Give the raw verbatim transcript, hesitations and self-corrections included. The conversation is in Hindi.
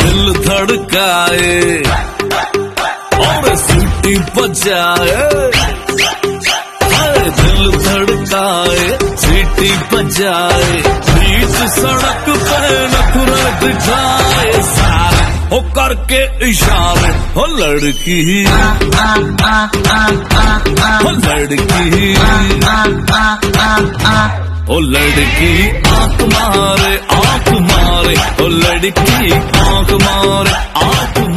दिल धड़काए और सीटी बजाए, दिल धड़काए सीटी बजाए, बीच सड़क पर नखरा दिखाए, सारे हो करके इशारे, हो लड़की हो लड़की हो लड़की आंख मारे आंख मारे, ओ लड़की आंख मारे आंख मारे।